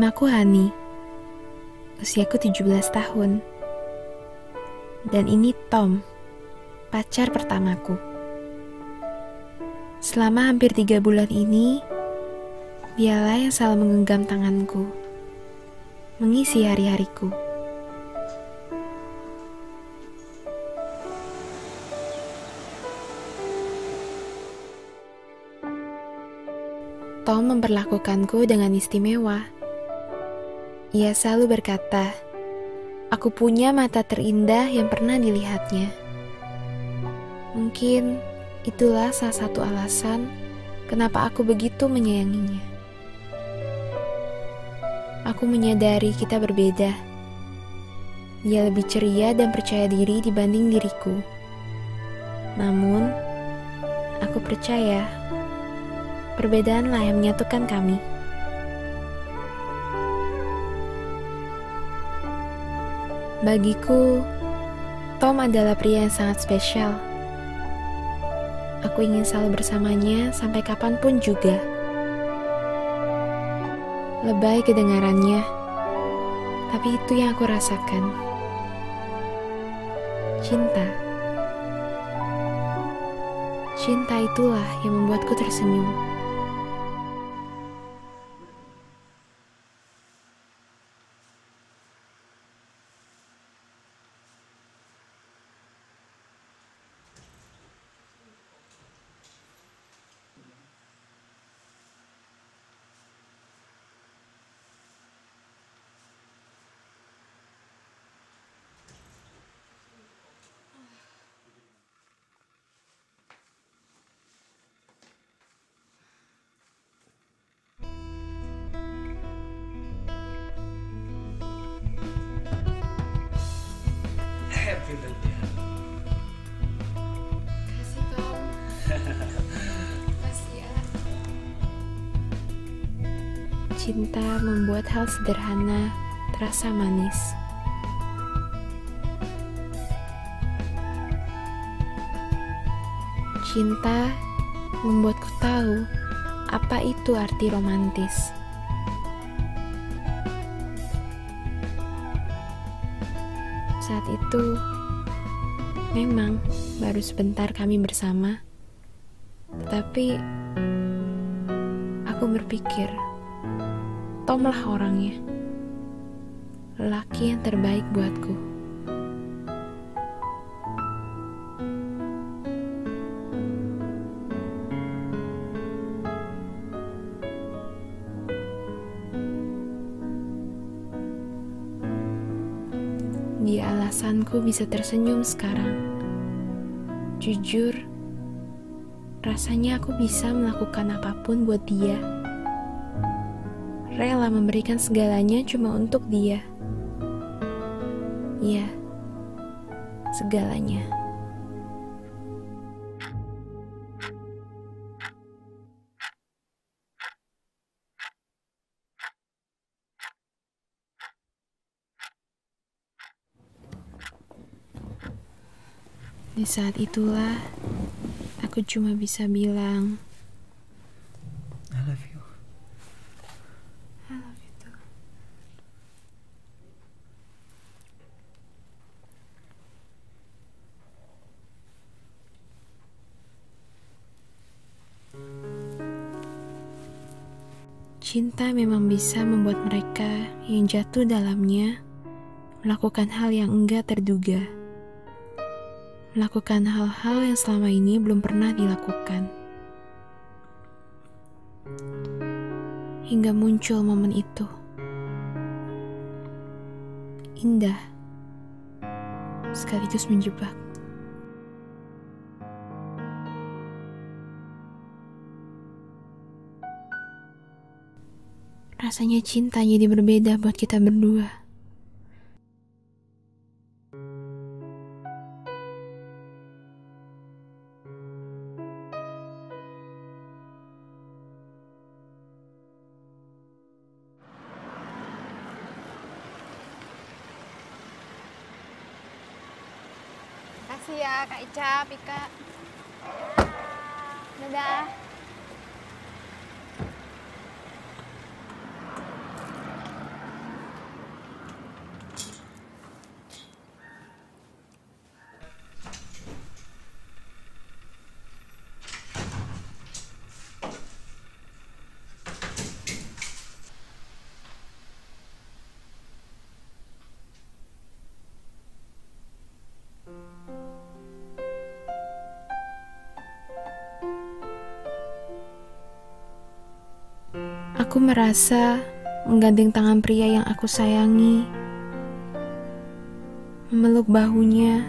Namaku Hani. Usiaku 17 tahun. Dan ini Tom, pacar pertamaku. Selama hampir 3 bulan ini, dialah yang selalu menggenggam tanganku, mengisi hari-hariku. Tom memperlakukanku dengan istimewa. Ia selalu berkata, "Aku punya mata terindah yang pernah dilihatnya." Mungkin itulah salah satu alasan kenapa aku begitu menyayanginya. Aku menyadari kita berbeda. Dia lebih ceria dan percaya diri dibanding diriku. Namun, aku percaya perbedaanlah yang menyatukan kami. Bagiku, Tom adalah pria yang sangat spesial. Aku ingin selalu bersamanya sampai kapanpun juga. Lebay kedengarannya, tapi itu yang aku rasakan. Cinta. Cinta itulah yang membuatku tersenyum. Kasih Tom. Kasih ya. Cinta membuat hal sederhana terasa manis. Cinta membuatku tahu apa itu arti romantis. Saat itu, memang baru sebentar kami bersama, tetapi aku berpikir, Tomlah orangnya, lelaki yang terbaik buatku. Dia alasanku bisa tersenyum sekarang. Jujur, rasanya aku bisa melakukan apapun buat dia. Rela memberikan segalanya cuma untuk dia. Ya, segalanya. Di saat itulah, aku cuma bisa bilang, "I love you." I love you too. Cinta memang bisa membuat mereka yang jatuh dalamnya melakukan hal yang enggak terduga. Melakukan hal-hal yang selama ini belum pernah dilakukan. Hingga muncul momen itu. Indah, sekaligus menjebak. Rasanya cinta jadi berbeda buat kita berdua. Makasih ya, Kak Ica, Pika. Dadah. Aku merasa menggandeng tangan pria yang aku sayangi, memeluk bahunya,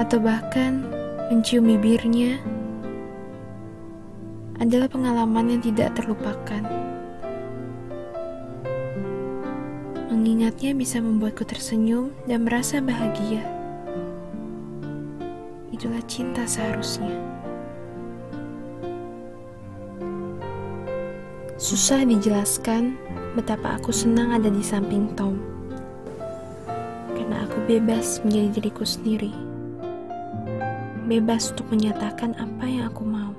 atau bahkan mencium bibirnya adalah pengalaman yang tidak terlupakan. Mengingatnya bisa membuatku tersenyum dan merasa bahagia. Itulah cinta seharusnya. Susah dijelaskan betapa aku senang ada di samping Tom, karena aku bebas menjadi diriku sendiri, bebas untuk menyatakan apa yang aku mau.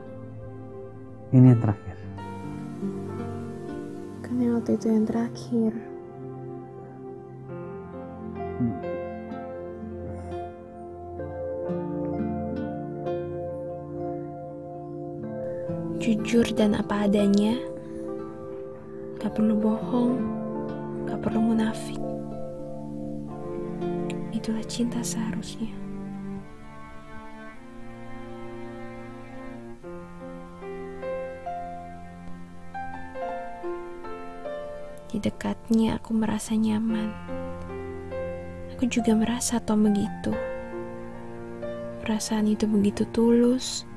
Ini yang terakhir. Karena waktu itu yang terakhir. Jujur dan apa adanya, gak perlu bohong, gak perlu munafik. Itulah cinta seharusnya. Di dekatnya aku merasa nyaman. Aku juga merasa Tom begitu. Perasaan itu begitu tulus,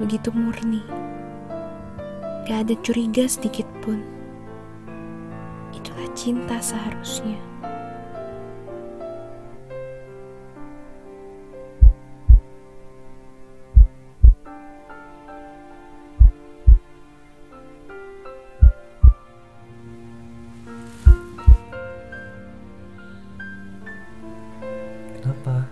begitu murni. Gak ada curiga sedikit pun. Itulah cinta seharusnya. Kenapa?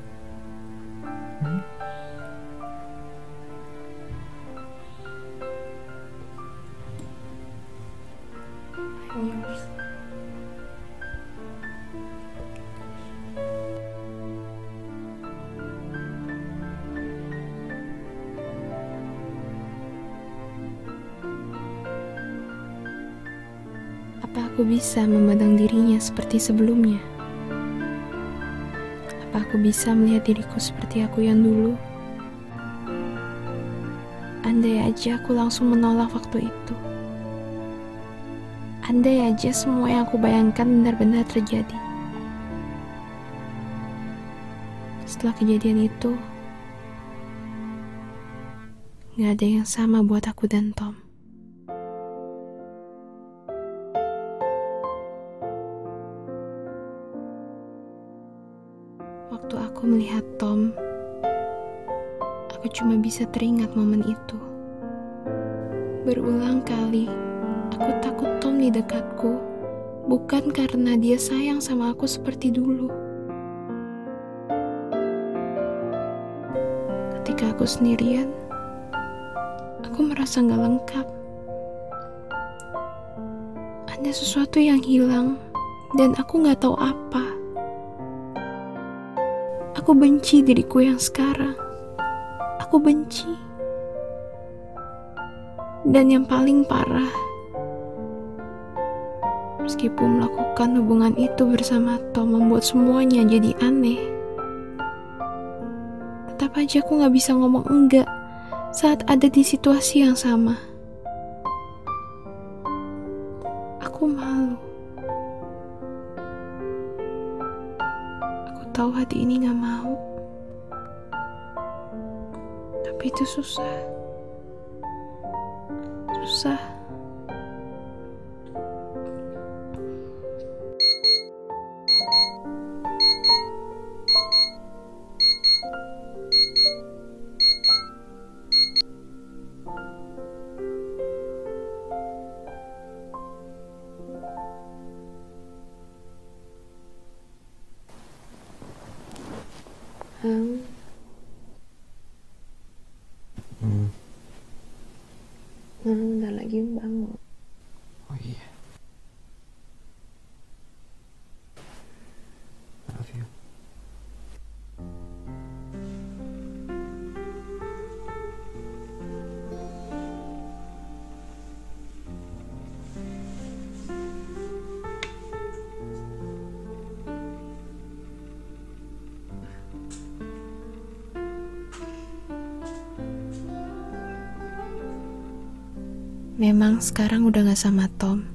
Apa aku bisa memandang dirinya seperti sebelumnya? Apa aku bisa melihat diriku seperti aku yang dulu? Andai aja aku langsung menolak waktu itu. Andai aja semua yang aku bayangkan benar-benar terjadi. Setelah kejadian itu, gak ada yang sama buat aku dan Tom. Waktu aku melihat Tom, aku cuma bisa teringat momen itu. Berulang kali, aku takut Tom di dekatku, bukan karena dia sayang sama aku seperti dulu. Ketika aku sendirian, aku merasa gak lengkap. Ada sesuatu yang hilang, dan aku gak tahu apa. Aku benci diriku yang sekarang. Aku benci. Dan yang paling parah, meskipun melakukan hubungan itu bersama Tom membuat semuanya jadi aneh, tetap aja aku gak bisa ngomong enggak saat ada di situasi yang sama. Aku malu. Tahu hati ini gak mau, tapi itu susah. Bentar lagi bangun. Oh iya. I love you. memang sekarang udah gak sama Tom.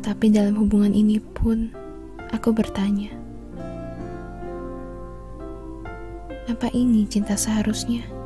Tapi dalam hubungan ini pun, aku bertanya, apa ini cinta seharusnya?